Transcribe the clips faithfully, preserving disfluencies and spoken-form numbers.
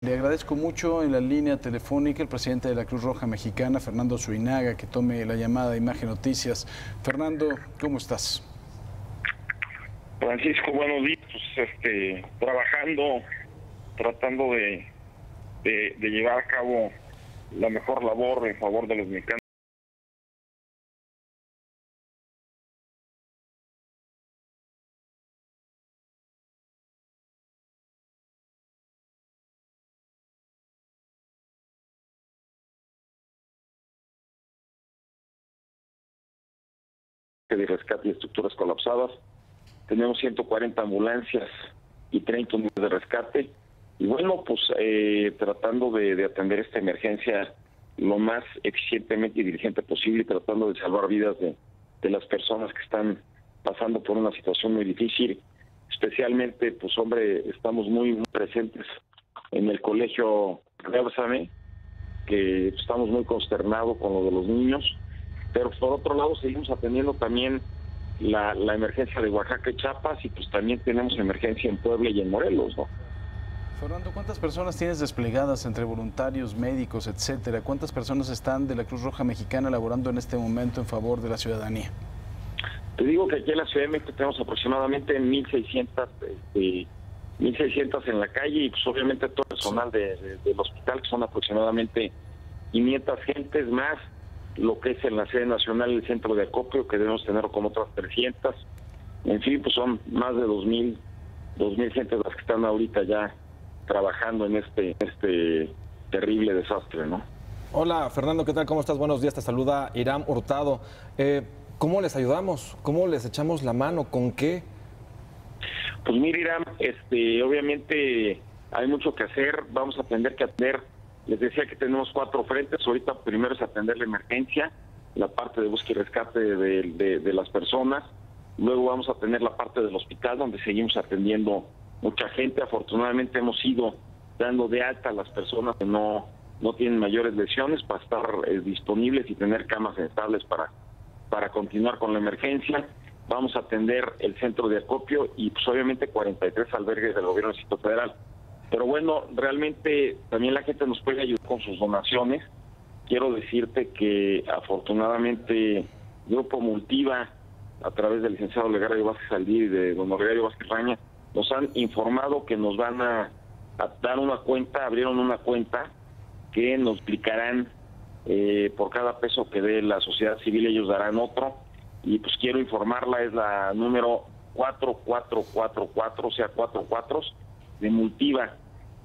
Le agradezco mucho en la línea telefónica el presidente de la Cruz Roja Mexicana, Fernando Suinaga, que tome la llamada de Imagen Noticias. Fernando, ¿cómo estás? Francisco, buenos días. Pues, este, trabajando, tratando de, de, de llevar a cabo la mejor labor en favor de los mexicanos. De rescate y estructuras colapsadas. Tenemos ciento cuarenta ambulancias y treinta unidades de rescate. Y bueno, pues eh, tratando de, de atender esta emergencia lo más eficientemente y diligente posible, tratando de salvar vidas de, de las personas que están pasando por una situación muy difícil. Especialmente, pues hombre, estamos muy, muy presentes en el colegio Rébsamen, que estamos muy consternados con lo de los niños. Pero por otro lado seguimos atendiendo también la, la emergencia de Oaxaca y Chiapas, y pues también tenemos emergencia en Puebla y en Morelos, ¿no? Fernando, ¿cuántas personas tienes desplegadas entre voluntarios, médicos, etcétera? ¿Cuántas personas están de la Cruz Roja Mexicana laborando en este momento en favor de la ciudadanía? Te digo que aquí en la Ciudad de México tenemos aproximadamente mil seiscientos este, mil seiscientos en la calle, y pues obviamente todo el personal de, de, del hospital, que son aproximadamente quinientas gentes más, lo que es en la sede nacional, el centro de acopio, que debemos tener como otras trescientas. En fin, pues son más de dos mil gentes las que están ahorita ya trabajando en este, este terrible desastre, ¿no? Hola, Fernando, ¿qué tal? ¿Cómo estás? Buenos días, te saluda Iram Hurtado. Eh, ¿Cómo les ayudamos? ¿Cómo les echamos la mano? ¿Con qué? Pues mira, Iram, este, obviamente hay mucho que hacer, vamos a tener que atender. Les decía que tenemos cuatro frentes. Ahorita primero es atender la emergencia, la parte de búsqueda y rescate de, de, de las personas. Luego vamos a tener la parte del hospital, donde seguimos atendiendo mucha gente. Afortunadamente hemos ido dando de alta a las personas que no, no tienen mayores lesiones, para estar eh, disponibles y tener camas estables para, para continuar con la emergencia. Vamos a atender el centro de acopio y pues obviamente cuarenta y tres albergues del gobierno del Distrito Federal. Pero bueno, realmente también la gente nos puede ayudar con sus donaciones. Quiero decirte que afortunadamente Grupo Multiva, a través del licenciado Olegario Vázquez Aldir y de don Olegario Vázquez Raña, nos han informado que nos van a, a dar una cuenta, abrieron una cuenta que nos aplicarán eh, por cada peso que dé la sociedad civil, ellos darán otro. Y pues quiero informarla, es la número cuatro cuatro cuatro cuatro, o sea, cuatro cuatros, de Multiva,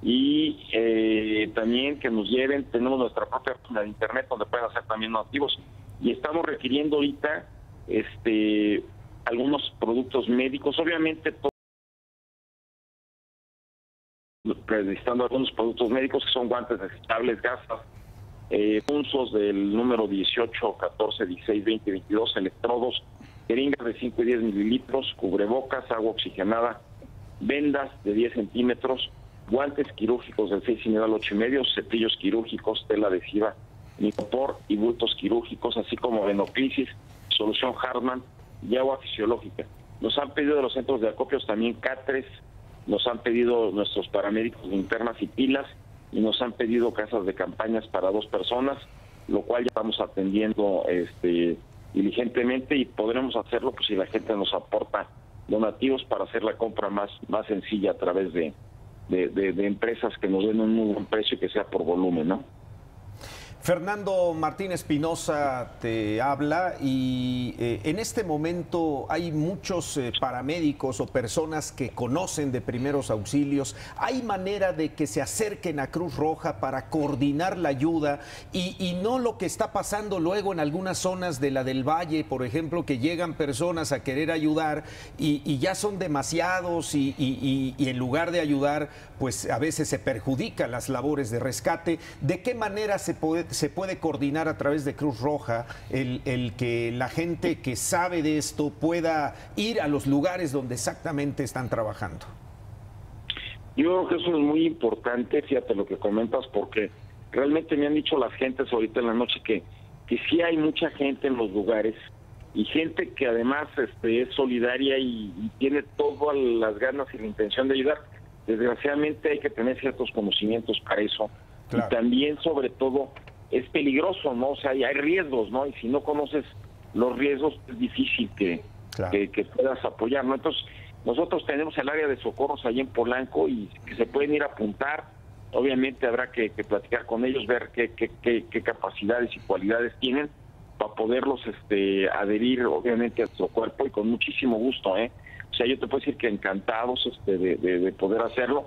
y eh, también que nos lleven. Tenemos nuestra propia página de internet donde pueden hacer también los activos, y estamos requiriendo ahorita este algunos productos médicos, obviamente todo, necesitando algunos productos médicos que son guantes desechables, gasas, eh, punzos del número dieciocho, catorce, dieciséis, veinte, veintidós, electrodos, jeringas de cinco y diez mililitros, cubrebocas, agua oxigenada, vendas de diez centímetros, guantes quirúrgicos del seis y medio al ocho y medio, cepillos quirúrgicos, tela adhesiva, nicopor y bultos quirúrgicos, así como venocrisis, solución Hartmann y agua fisiológica. Nos han pedido de los centros de acopios también catres, nos han pedido nuestros paramédicos linternas y pilas, y nos han pedido casas de campañas para dos personas, lo cual ya estamos atendiendo este, diligentemente, y podremos hacerlo pues si la gente nos aporta donativos para hacer la compra más, más sencilla a través de, de, de, de empresas que nos den un muy buen precio y que sea por volumen, ¿no? Fernando Martín Espinosa te habla, y eh, en este momento hay muchos eh, paramédicos o personas que conocen de primeros auxilios. ¿Hay manera de que se acerquen a Cruz Roja para coordinar la ayuda y, y no lo que está pasando luego en algunas zonas de la del Valle, por ejemplo, que llegan personas a querer ayudar y, y ya son demasiados y, y, y, y en lugar de ayudar, pues a veces se perjudican las labores de rescate? ¿De qué manera se puede se puede coordinar a través de Cruz Roja el, el que la gente que sabe de esto pueda ir a los lugares donde exactamente están trabajando? Yo creo que eso es muy importante, fíjate lo que comentas, porque realmente me han dicho las gentes ahorita en la noche que, que sí hay mucha gente en los lugares, y gente que además este, es solidaria y, y tiene todas las ganas y la intención de ayudar. Desgraciadamente hay que tener ciertos conocimientos para eso. Claro. Y también, sobre todo, es peligroso, ¿no? O sea, hay riesgos, ¿no? Y si no conoces los riesgos, es difícil que, claro. que, que puedas apoyar, ¿no? Entonces, nosotros tenemos el área de socorros allí en Polanco y que se pueden ir a apuntar. Obviamente habrá que, que platicar con ellos, ver qué, qué, qué, qué capacidades y cualidades tienen para poderlos este, adherir, obviamente, a su cuerpo, y con muchísimo gusto, ¿eh? O sea, yo te puedo decir que encantados este, de, de, de poder hacerlo,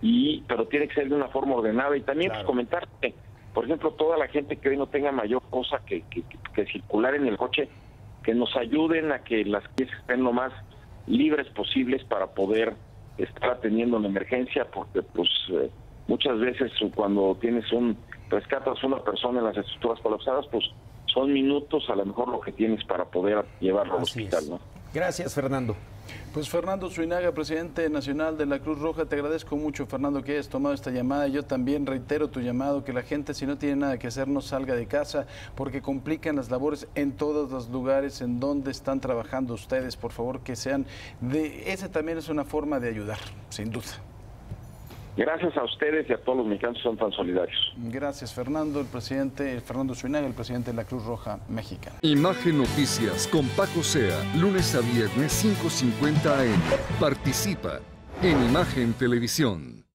y pero tiene que ser de una forma ordenada. Y también claro. pues, comentarte, por ejemplo, toda la gente que hoy no tenga mayor cosa que, que, que circular en el coche, que nos ayuden a que las piezas estén lo más libres posibles para poder estar atendiendo una emergencia, porque pues eh, muchas veces cuando tienes un rescatas a una persona en las estructuras colapsadas, pues son minutos a lo mejor lo que tienes para poder llevarlo al hospital, ¿no? Gracias, Fernando. Pues Fernando Suinaga, presidente nacional de la Cruz Roja, te agradezco mucho, Fernando, que hayas tomado esta llamada. Yo también reitero tu llamado, que la gente, si no tiene nada que hacer, no salga de casa, porque complican las labores en todos los lugares en donde están trabajando ustedes. Por favor, que sean de... Esa también es una forma de ayudar, sin duda. Gracias a ustedes y a todos los mexicanos que son tan solidarios. Gracias, Fernando. El presidente Fernando Suinaga, el presidente de la Cruz Roja Mexicana. Imagen Noticias con Paco Zea, lunes a viernes cinco cincuenta a eme. Participa en Imagen Televisión.